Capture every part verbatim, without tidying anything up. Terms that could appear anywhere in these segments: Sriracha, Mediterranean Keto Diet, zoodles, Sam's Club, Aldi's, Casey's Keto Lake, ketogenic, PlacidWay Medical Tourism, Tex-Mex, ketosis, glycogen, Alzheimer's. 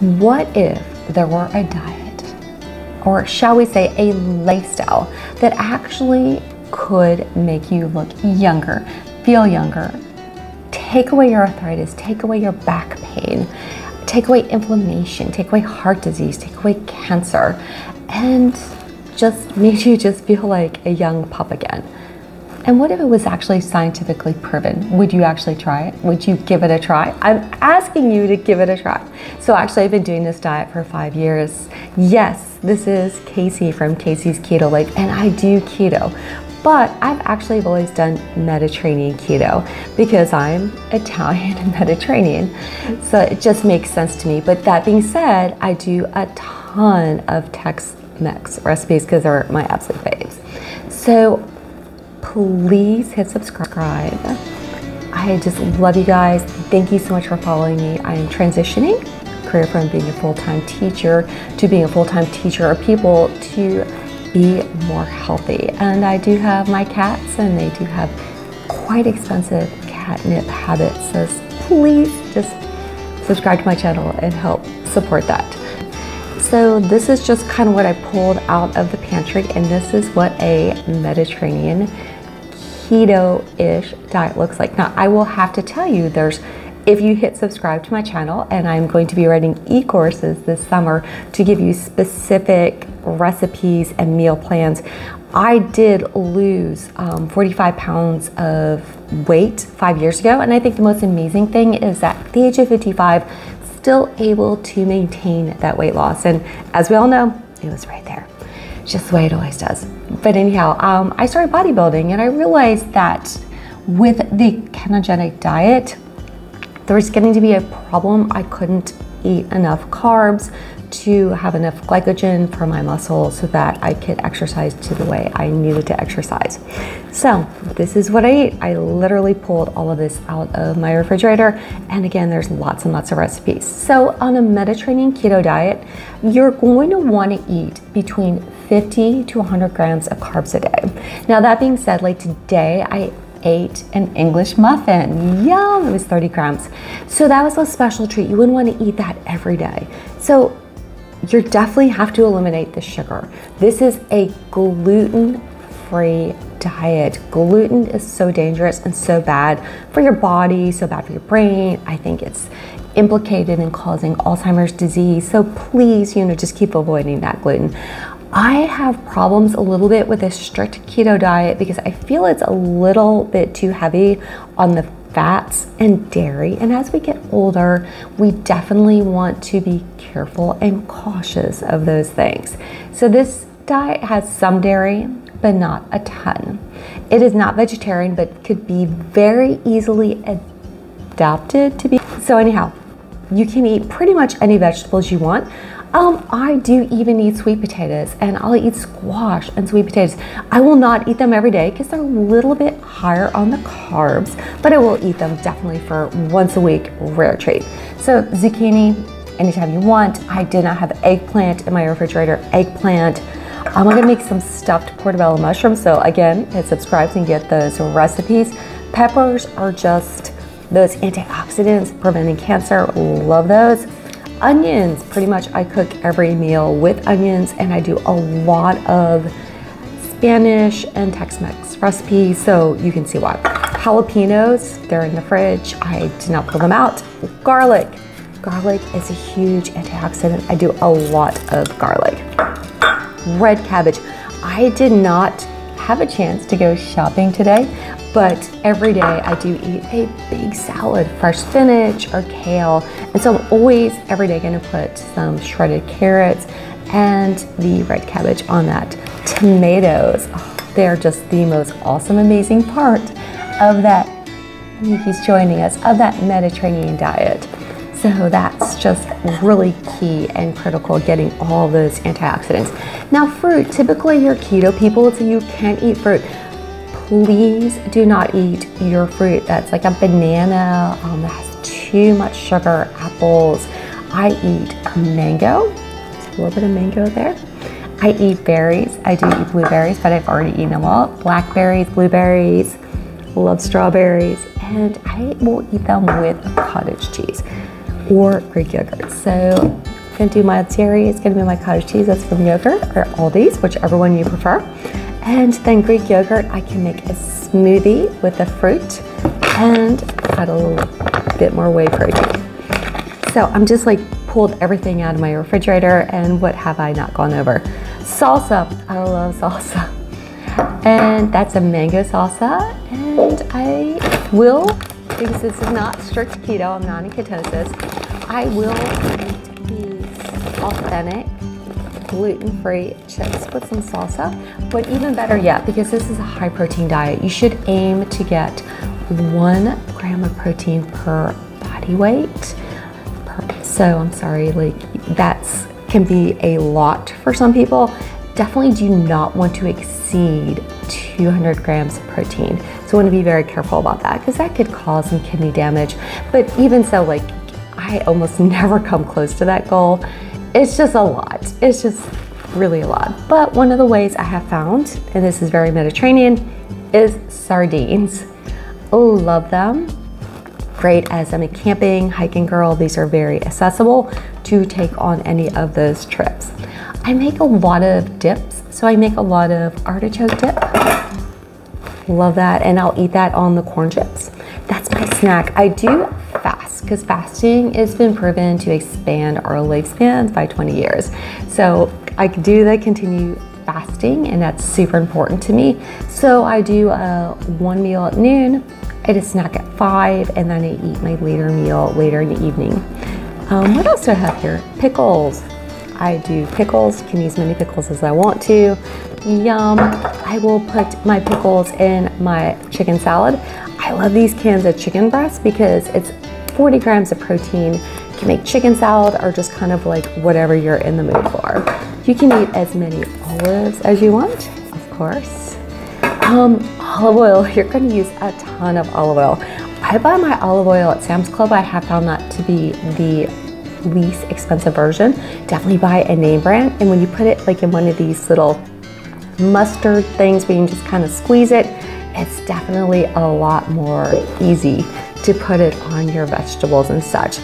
What if there were a diet, or shall we say a lifestyle, that actually could make you look younger, feel younger, take away your arthritis, take away your back pain, take away inflammation, take away heart disease, take away cancer, and just made you just feel like a young pup again? And what if it was actually scientifically proven? Would you actually try it? Would you give it a try? I'm asking you to give it a try. So actually I've been doing this diet for five years. Yes, this is Casey from Casey's Keto Lake, and I do keto, but I've actually always done Mediterranean keto because I'm Italian and Mediterranean. So it just makes sense to me. But that being said, I do a ton of Tex-Mex recipes because they're my absolute faves. So please hit subscribe. I just love you guys. Thank you so much for following me. I am transitioning career from being a full-time teacher to being a full-time teacher of people to be more healthy. And I do have my cats, and they do have quite expensive catnip habits. So please just subscribe to my channel and help support that. So this is just kind of what I pulled out of the pantry, and this is what a Mediterranean keto-ish diet looks like. Now, I will have to tell you, there's, if you hit subscribe to my channel, and I'm going to be writing e-courses this summer to give you specific recipes and meal plans. I did lose um, forty-five pounds of weight five years ago, and I think the most amazing thing is that at the age of fifty-five, still able to maintain that weight loss. And as we all know, it was right there, just the way it always does. But anyhow, um, I started bodybuilding, and I realized that with the ketogenic diet, there was getting to be a problem. I couldn't eat enough carbs to have enough glycogen for my muscle so that I could exercise to the way I needed to exercise. So this is what I eat. I literally pulled all of this out of my refrigerator. And again, there's lots and lots of recipes. So on a Mediterranean keto diet, you're going to want to eat between fifty to one hundred grams of carbs a day. Now that being said, like today, I ate an English muffin. Yum, it was thirty grams. So that was a special treat. You wouldn't want to eat that every day. So you definitely have to eliminate the sugar. This is a gluten-free diet. Gluten is so dangerous and so bad for your body, so bad for your brain. I think it's implicated in causing Alzheimer's disease. So please, you know, just keep avoiding that gluten. I have problems a little bit with a strict keto diet because I feel it's a little bit too heavy on the fats and dairy. And as we get older, we definitely want to be careful and cautious of those things. So this diet has some dairy, but not a ton. It is not vegetarian, but could be very easily adapted to be. So anyhow, you can eat pretty much any vegetables you want. Um, I do even eat sweet potatoes, and I'll eat squash and sweet potatoes. I will not eat them every day because they're a little bit higher on the carbs, but I will eat them definitely for once a week, rare treat. So zucchini, anytime you want. I did not have eggplant in my refrigerator, eggplant. I'm gonna make some stuffed portobello mushrooms. So again, hit subscribe and get those recipes. Peppers are just those antioxidants preventing cancer, love those. Onions, pretty much I cook every meal with onions, and I do a lot of Spanish and Tex-Mex recipes, so you can see why. Jalapenos, they're in the fridge. I did not pull them out. Garlic. Garlic is a huge antioxidant. I do a lot of garlic. Red cabbage. I did not have a chance to go shopping today, but every day I do eat a big salad, fresh spinach or kale. And so I'm always every day gonna put some shredded carrots and the red cabbage on that. Tomatoes, oh, they're just the most awesome, amazing part of that, Nikki's joining us, of that Mediterranean diet. So that's just really key and critical, getting all those antioxidants. Now fruit, typically you're keto people, so you can't eat fruit. Please do not eat your fruit that's like a banana um, that has too much sugar, apples. I eat mango, just a little bit of mango there. I eat berries, I do eat blueberries, but I've already eaten them all. Blackberries, blueberries, love strawberries, and I will eat them with cottage cheese or Greek yogurt. So gonna do my dairy, it's gonna be my cottage cheese, that's from yogurt or Aldi's, whichever one you prefer. And then Greek yogurt, I can make a smoothie with the fruit and add a little bit more whey protein. So I'm just like pulled everything out of my refrigerator, and what have I not gone over? Salsa, I love salsa. And that's a mango salsa, and I will, because this is not strict keto, I'm not in ketosis, I will eat these authentic, gluten-free chips with some salsa. But even better yet, because this is a high protein diet, you should aim to get one gram of protein per body weight. Per, so I'm sorry, like that's can be a lot for some people. Definitely do not want to exceed two hundred grams of protein. So I want to be very careful about that, because that could cause some kidney damage. But even so, like I almost never come close to that goal. It's just a lot. It's just really a lot. But one of the ways I have found, and this is very Mediterranean, is sardines. Oh, love them. Great as I'm a camping, hiking girl. These are very accessible to take on any of those trips. I make a lot of dips. So I make a lot of artichoke dip. Love that. And I'll eat that on the corn chips. That's my snack. I do fast, because fasting has been proven to expand our lifespans by twenty years. So I do that, continue fasting, and that's super important to me. So I do a one meal at noon, I eat a snack at five, and then I eat my later meal later in the evening. Um, what else do I have here? Pickles. I do pickles, can use as many pickles as I want to. Yum. I will put my pickles in my chicken salad. I love these cans of chicken breast because it's forty grams of protein. You can make chicken salad or just kind of like whatever you're in the mood for. You can eat as many olives as you want, of course. Um, olive oil, you're gonna use a ton of olive oil. I buy my olive oil at Sam's Club. I have found that to be the least expensive version. Definitely buy a name brand. And when you put it like in one of these little mustard things where you can just kind of squeeze it, it's definitely a lot more easy to put it on your vegetables and such.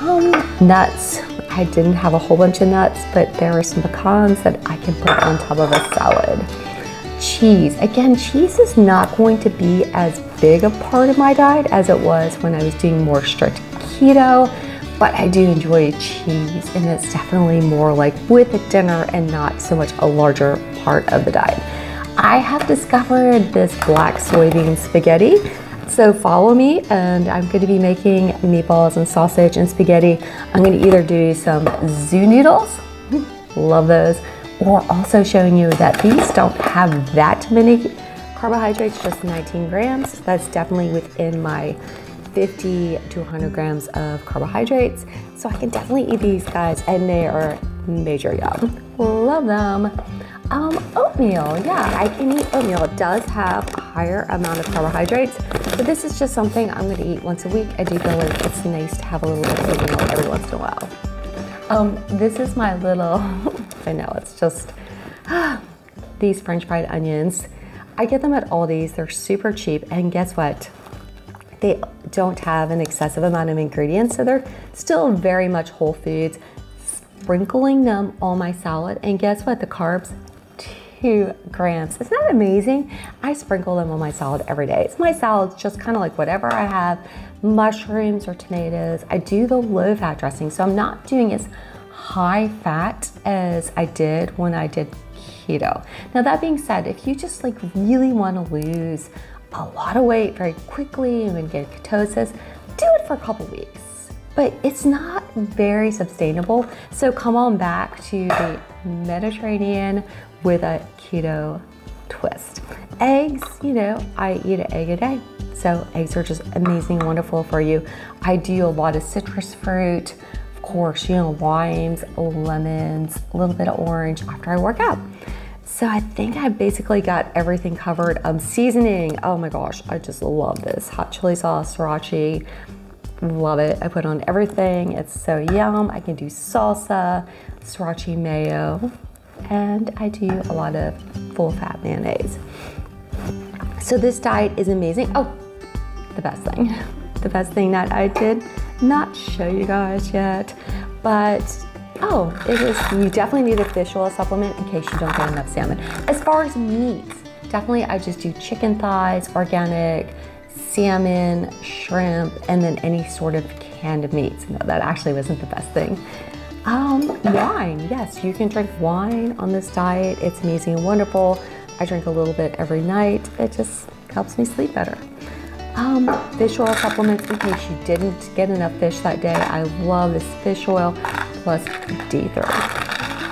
Um, nuts, I didn't have a whole bunch of nuts, but there are some pecans that I can put on top of a salad. Cheese, again, cheese is not going to be as big a part of my diet as it was when I was doing more strict keto, but I do enjoy cheese, and it's definitely more like with a dinner and not so much a larger part of the diet. I have discovered this black soybean spaghetti, so follow me, and I'm going to be making meatballs and sausage and spaghetti. I'm going to either do some zoo noodles, love those, or also showing you that these don't have that many carbohydrates, just nineteen grams. That's definitely within my fifty to one hundred grams of carbohydrates, so I can definitely eat these guys, and they are major yum. Love them. Um, oatmeal, yeah, I can eat oatmeal. It does have a higher amount of carbohydrates, but this is just something I'm gonna eat once a week. I do feel like it's nice to have a little bit of oatmeal every once in a while. Um, this is my little, I know, it's just, ah, these French fried onions. I get them at Aldi's, they're super cheap, and guess what? They don't have an excessive amount of ingredients, so they're still very much whole foods. Sprinkling them on my salad, and guess what, the carbs? two grams. Isn't that amazing? I sprinkle them on my salad every day. It's my salad, just kind of like whatever I have, mushrooms or tomatoes. I do the low fat dressing, so I'm not doing as high fat as I did when I did keto. Now that being said, if you just like really want to lose a lot of weight very quickly and get ketosis, do it for a couple weeks. But it's not very sustainable, so come on back to the Mediterranean with a keto twist. Eggs, you know, I eat an egg a day, so eggs are just amazing, wonderful for you. I do a lot of citrus fruit, of course, you know, limes, lemons, a little bit of orange after I work out. So I think I basically got everything covered. Um, seasoning, oh my gosh, I just love this. Hot chili sauce, sriracha, love it. I put on everything, it's so yum. I can do salsa, sriracha mayo, and I do a lot of full fat mayonnaise. So this diet is amazing. Oh, the best thing. The best thing that I did not show you guys yet, but Oh, it is. You definitely need a fish oil supplement in case you don't get enough salmon. As far as meats, definitely I just do chicken thighs, organic, salmon, shrimp, and then any sort of canned meats. No, that actually wasn't the best thing. Um, wine, yes, you can drink wine on this diet. It's amazing and wonderful. I drink a little bit every night. It just helps me sleep better. Um, fish oil supplements in case you didn't get enough fish that day. I love this fish oil plus D three.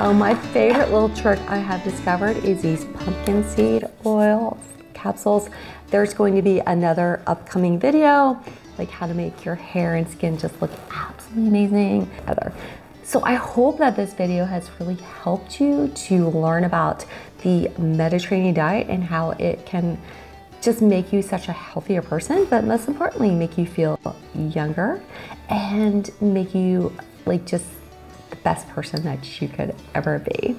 Um, my favorite little trick I have discovered is these pumpkin seed oil capsules. There's going to be another upcoming video, like how to make your hair and skin just look absolutely amazing. So I hope that this video has really helped you to learn about the Mediterranean diet and how it can just make you such a healthier person, but most importantly, make you feel younger and make you like just the best person that you could ever be.